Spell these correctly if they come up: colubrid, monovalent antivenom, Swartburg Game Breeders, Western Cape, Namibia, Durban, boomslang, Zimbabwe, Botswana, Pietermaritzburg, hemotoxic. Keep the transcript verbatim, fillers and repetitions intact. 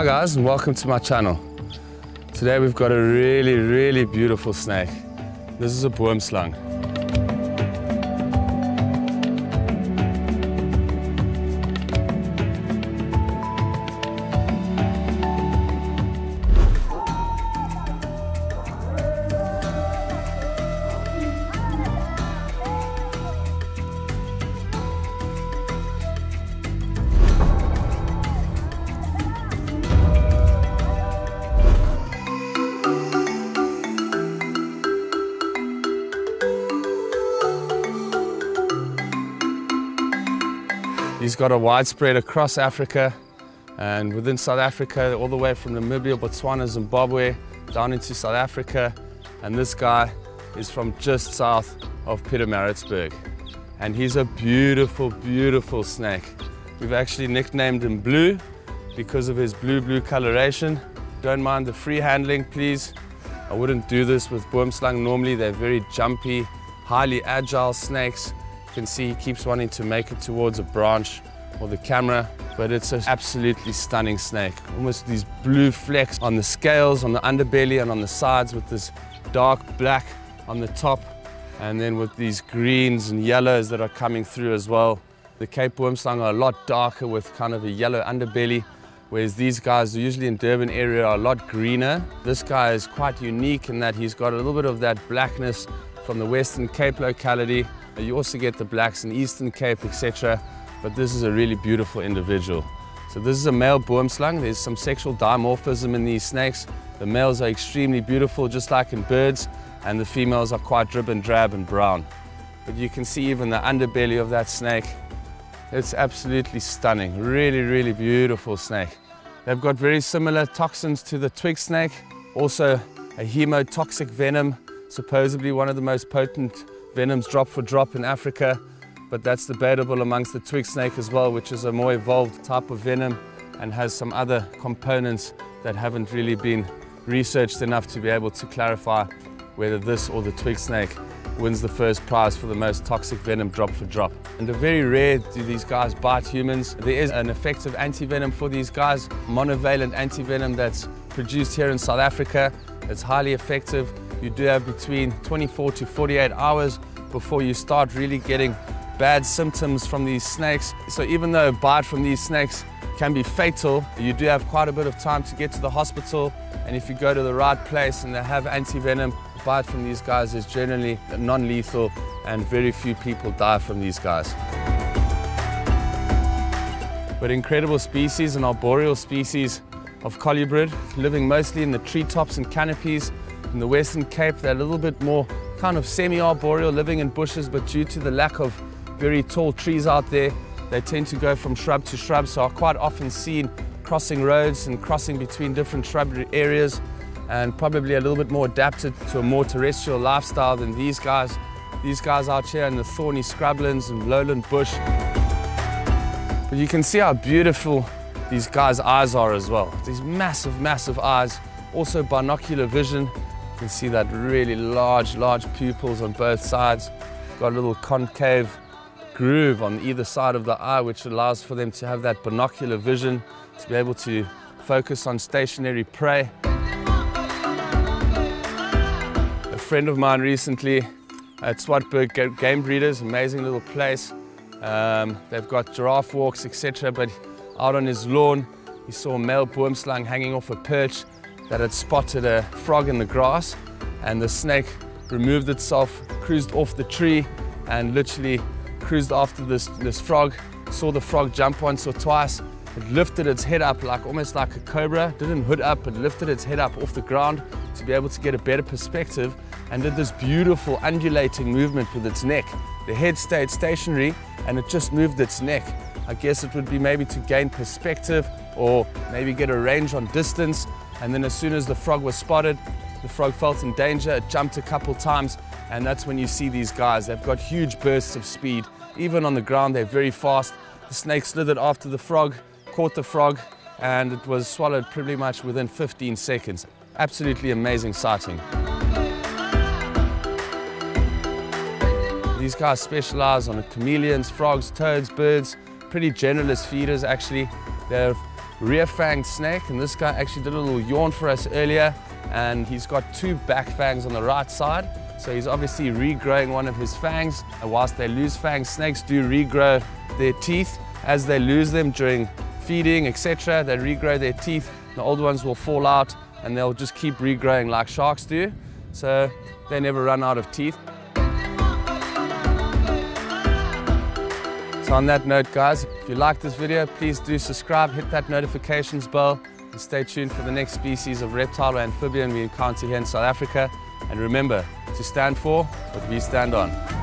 Hi guys, and welcome to my channel. Today we've got a really, really beautiful snake. This is a boomslang. He's got a widespread across Africa and within South Africa, all the way from Namibia, Botswana, Zimbabwe, down into South Africa. And this guy is from just south of Pietermaritzburg. And he's a beautiful, beautiful snake. We've actually nicknamed him Blue because of his blue, blue coloration. Don't mind the free handling, please. I wouldn't do this with boomslang. Normally they're very jumpy, highly agile snakes. You can see he keeps wanting to make it towards a branch or the camera, but it's an absolutely stunning snake. Almost these blue flecks on the scales, on the underbelly and on the sides, with this dark black on the top, and then with these greens and yellows that are coming through as well. The Cape boomslang are a lot darker with kind of a yellow underbelly, whereas these guys, usually in Durban area, are a lot greener. This guy is quite unique in that he's got a little bit of that blackness from the Western Cape locality. You also get the blacks in Eastern Cape, et cetera. But this is a really beautiful individual. So this is a male boomslang. There's some sexual dimorphism in these snakes. The males are extremely beautiful, just like in birds, and the females are quite drib and drab and brown. But you can see even the underbelly of that snake. It's absolutely stunning. Really, really beautiful snake. They've got very similar toxins to the twig snake. Also a hemotoxic venom, supposedly one of the most potent venoms drop for drop in Africa, but that's debatable amongst the twig snake as well, which is a more evolved type of venom and has some other components that haven't really been researched enough to be able to clarify whether this or the twig snake wins the first prize for the most toxic venom drop for drop. And very rare do these guys bite humans. There is an effective antivenom for these guys, monovalent antivenom, that's produced here in South Africa. It's highly effective. You do have between twenty-four to forty-eight hours before you start really getting bad symptoms from these snakes. So even though a bite from these snakes can be fatal, you do have quite a bit of time to get to the hospital, and if you go to the right place and they have antivenom, a bite from these guys is generally non-lethal and very few people die from these guys. But incredible species, an arboreal species of colubrid, living mostly in the treetops and canopies. In the Western Cape, they're a little bit more kind of semi-arboreal, living in bushes, but due to the lack of very tall trees out there, they tend to go from shrub to shrub, so are quite often seen crossing roads and crossing between different shrubbery areas, and probably a little bit more adapted to a more terrestrial lifestyle than these guys. These guys out here in the thorny scrublands and lowland bush. But you can see how beautiful these guys' eyes are as well. These massive, massive eyes, also binocular vision. You can see that really large, large pupils on both sides. Got a little concave groove on either side of the eye, which allows for them to have that binocular vision, to be able to focus on stationary prey. A friend of mine recently at Swartburg Game Breeders, amazing little place. Um, they've got giraffe walks, et cetera. But out on his lawn, he saw a male boomslang hanging off a perch that had spotted a frog in the grass, and the snake removed itself, cruised off the tree, and literally cruised after this, this frog. Saw the frog jump once or twice. It lifted its head up, like almost like a cobra. Didn't hood up, it lifted its head up off the ground to be able to get a better perspective, and did this beautiful undulating movement with its neck. The head stayed stationary, and it just moved its neck. I guess it would be maybe to gain perspective, or maybe get a range on distance. And then as soon as the frog was spotted, the frog felt in danger, it jumped a couple times, and that's when you see these guys. They've got huge bursts of speed. Even on the ground, they're very fast. The snake slithered after the frog, caught the frog, and it was swallowed pretty much within fifteen seconds. Absolutely amazing sighting. These guys specialize on chameleons, frogs, toads, birds, pretty generalist feeders actually. They're rear-fanged snake, and this guy actually did a little yawn for us earlier, and he's got two back fangs on the right side, so he's obviously regrowing one of his fangs. And whilst they lose fangs, snakes do regrow their teeth. As they lose them during feeding, et cetera, they regrow their teeth. The old ones will fall out, and they'll just keep regrowing like sharks do, so they never run out of teeth. So on that note, guys, if you like this video, please do subscribe, hit that notifications bell, and stay tuned for the next species of reptile or amphibian we encounter here in South Africa. And remember to stand for what we stand on.